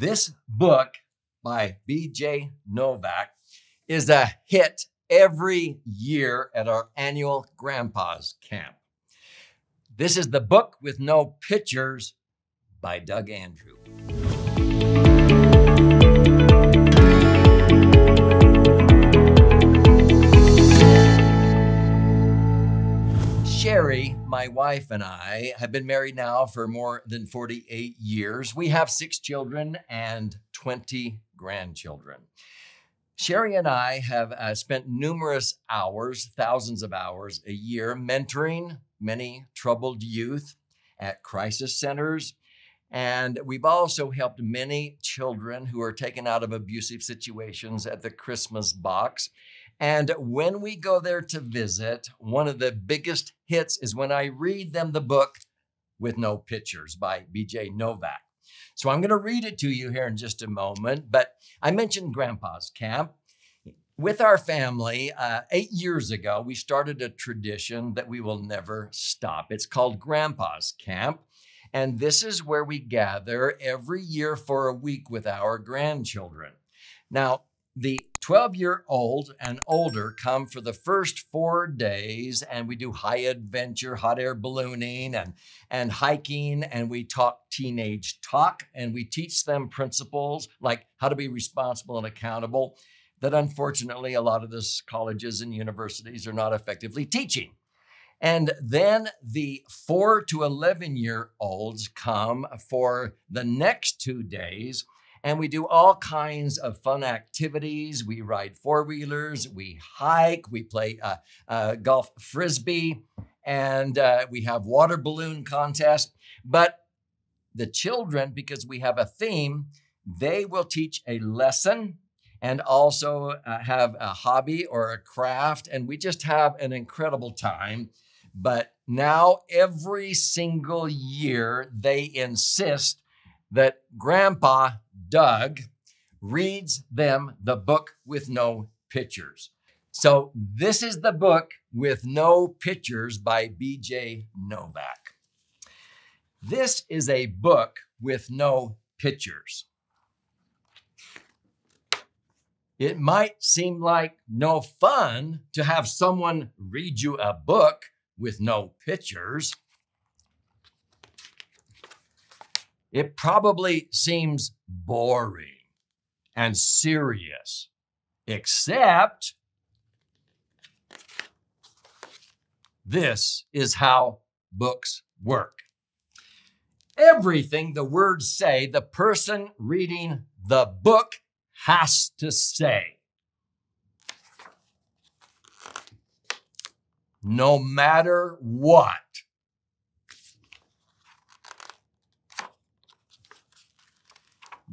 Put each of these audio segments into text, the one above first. This book by B.J. Novak is a hit every year at our annual Grandpa's Camp. This is The Book with No Pictures by Doug Andrew. Sherry, my wife, and I have been married now for more than 48 years. We have 6 children and 20 grandchildren. Sherry and I have spent numerous hours, thousands of hours a year, mentoring many troubled youth at crisis centers. And we've also helped many children who are taken out of abusive situations at the Christmas box. And when we go there to visit, one of the biggest hits is when I read them the book with no pictures by B.J. Novak. So I'm going to read it to you here in just a moment, but I mentioned Grandpa's Camp. With our family, 8 years ago, we started a tradition that we will never stop. It's called Grandpa's Camp. And this is where we gather every year for a week with our grandchildren. Now, the 12-year-old and older come for the first 4 days, and we do high adventure, hot air ballooning, and hiking, and we talk teenage talk, and we teach them principles like how to be responsible and accountable that unfortunately a lot of these colleges and universities are not effectively teaching. And then the 4 to 11-year-olds come for the next 2 days, and we do all kinds of fun activities. We ride 4-wheelers, we hike, we play golf frisbee, and we have water balloon contests. But the children, because we have a theme, they will teach a lesson and also have a hobby or a craft, and we just have an incredible time. But now every single year, they insist that Grandpa Doug reads them the book with no pictures. So this is The Book with No Pictures by B.J. Novak. This is a book with no pictures. It might seem like no fun to have someone read you a book with no pictures. It probably seems boring and serious, except this is how books work. Everything the words say, the person reading the book has to say, no matter what.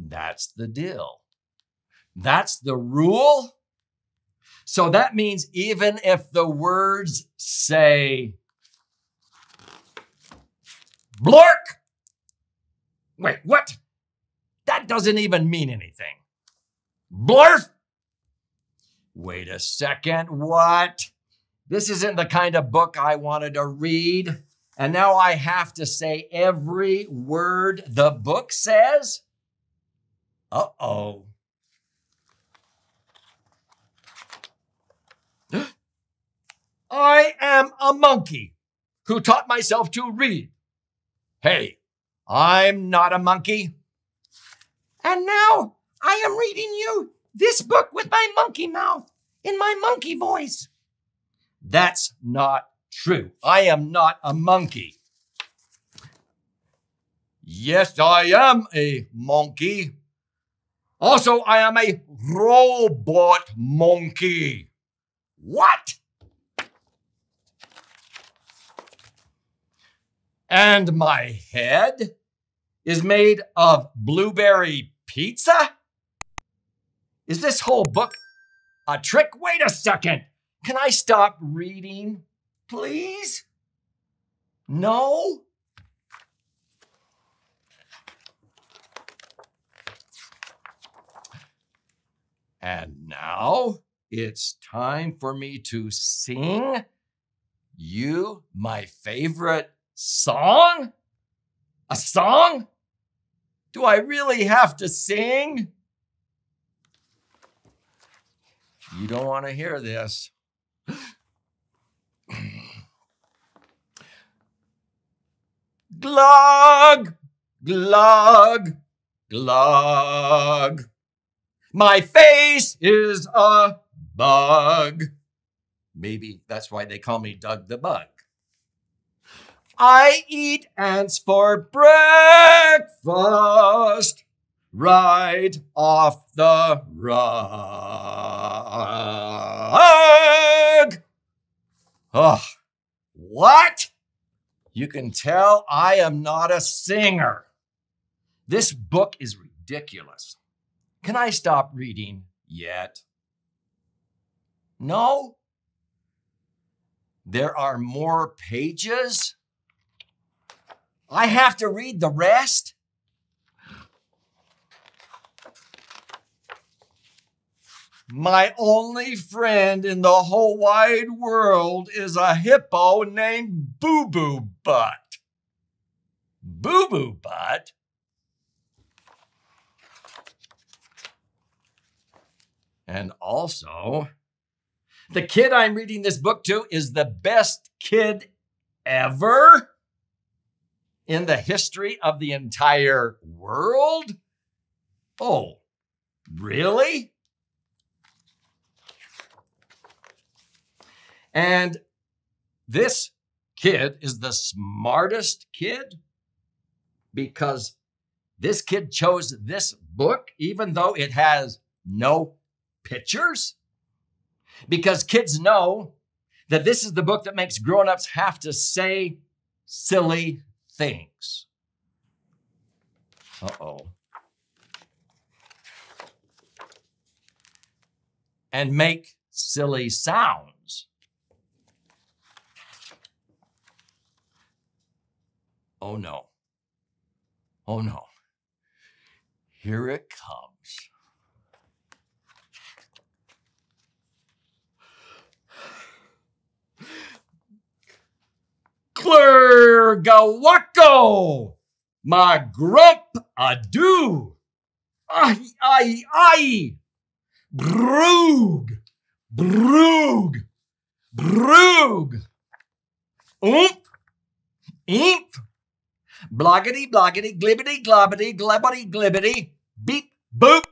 That's the deal. That's the rule. So that means even if the words say blork, wait, what? That doesn't even mean anything. Blurf? Wait a second, what? This isn't the kind of book I wanted to read. And now I have to say every word the book says? Uh-oh. I am a monkey who taught myself to read. Hey, I'm not a monkey. And now I am reading you this book with my monkey mouth in my monkey voice. That's not true. I am not a monkey. Yes, I am a monkey. Also, I am a robot monkey. What? And my head is made of blueberry pizza? Is this whole book a trick? Wait a second. Can I stop reading, please? No? And now it's time for me to sing you my favorite song? A song? Do I really have to sing? You don't want to hear this. Glug, glug, glug. My face is a bug. Maybe that's why they call me Doug the Bug. I eat ants for breakfast, right off the rug. Oh, what? You can tell I am not a singer. This book is ridiculous. Can I stop reading yet? No? There are more pages? I have to read the rest? My only friend in the whole wide world is a hippo named Boo Boo Butt. Boo Boo Butt? And also, the kid I'm reading this book to is the best kid ever in the history of the entire world? Oh, really? And this kid is the smartest kid because this kid chose this book even though it has no pictures. Because kids know that this is the book that makes grown-ups have to say silly things. Uh-oh. And make silly sounds. Oh no. Oh no. Here it comes. Clergawacko, my grump-a-doo, ay-ay-ay, broog, broog, broog, oomp, imp, bloggity-bloggity, glibbity-globbity, glabity-glibbity, beep-boop,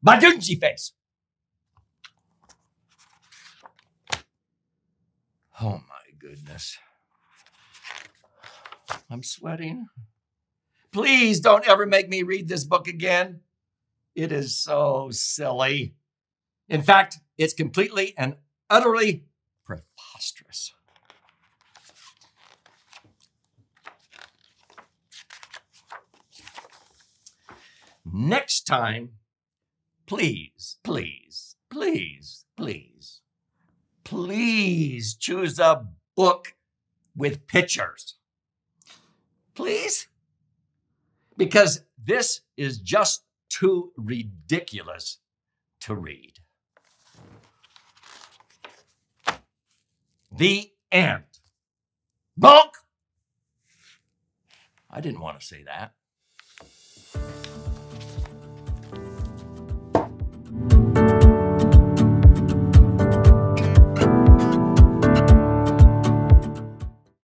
Badunji face. Oh my goodness. I'm sweating. Please don't ever make me read this book again. It is so silly. In fact, it's completely and utterly preposterous. Next time, please, please, please, please, please choose a book with pictures. Please? Because this is just too ridiculous to read. The end. Bonk! I didn't want to say that.